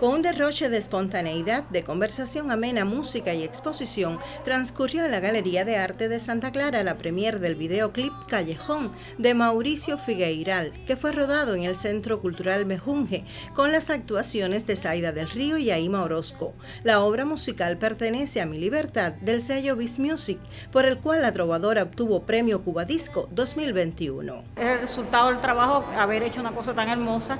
Con un derroche de espontaneidad, de conversación amena, música y exposición, transcurrió en la Galería de Arte de Santa Clara la premier del videoclip Callejón de Mauricio Figueiral, que fue rodado en el Centro Cultural Mejunje, con las actuaciones de Zaida del Río y Yaíma Orozco. La obra musical pertenece a Mi Libertad, del sello Biz Music, por el cual la trovadora obtuvo Premio Cubadisco 2021. Es el resultado del trabajo, haber hecho una cosa tan hermosa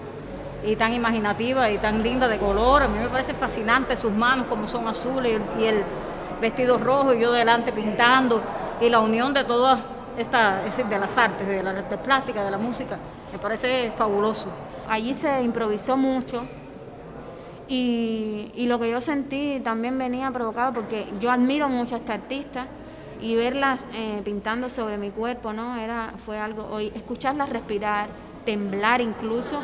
y tan imaginativa y tan linda de color. A mí me parece fascinante sus manos como son azules y el vestido rojo y yo delante pintando, y la unión de todas estas, es decir, de las artes, de la arte plástica, de la música, me parece fabuloso. Allí se improvisó mucho y lo que yo sentí también venía provocado porque yo admiro mucho a esta artista y verlas pintando sobre mi cuerpo, ¿no? Fue algo, escucharlas respirar, temblar incluso,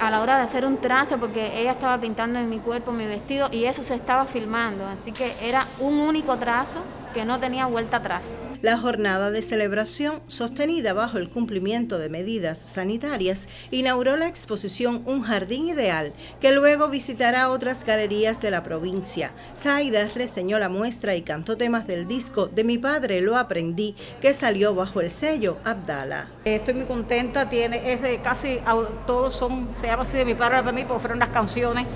a la hora de hacer un trazo, porque ella estaba pintando en mi cuerpo, mi vestido, y eso se estaba filmando, así que era un único trazo que no tenía vuelta atrás. La jornada de celebración, sostenida bajo el cumplimiento de medidas sanitarias, inauguró la exposición Un jardín ideal, que luego visitará otras galerías de la provincia. Zaida reseñó la muestra y cantó temas del disco De mi padre lo aprendí, que salió bajo el sello Abdala. Estoy muy contenta, es de casi todos se llama así, De mi padre lo aprendí, porque fueron las canciones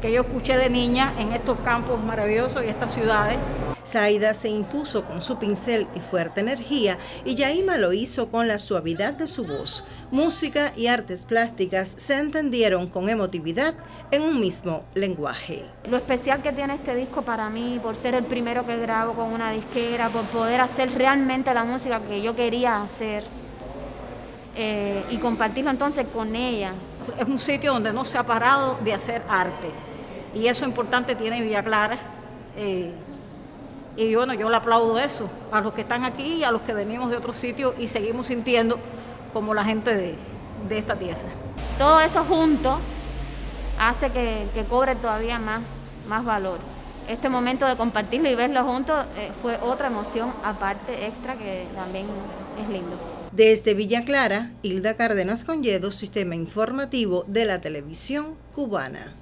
que yo escuché de niña en estos campos maravillosos y estas ciudades. Zaida se impuso con su pincel y fuerte energía, y Yaíma lo hizo con la suavidad de su voz. Música y artes plásticas se entendieron con emotividad en un mismo lenguaje. Lo especial que tiene este disco para mí, por ser el primero que grabo con una disquera, por poder hacer realmente la música que yo quería hacer y compartirlo entonces con ella. Es un sitio donde no se ha parado de hacer arte, y eso importante tiene Villa Clara. Y bueno, yo le aplaudo eso a los que están aquí y a los que venimos de otros sitios y seguimos sintiendo como la gente de esta tierra. Todo eso junto hace que cobre todavía más valor. Este momento de compartirlo y verlo juntos fue otra emoción aparte, extra, que también es lindo. Desde Villa Clara, Hilda Cárdenas Conlledo, Sistema Informativo de la Televisión Cubana.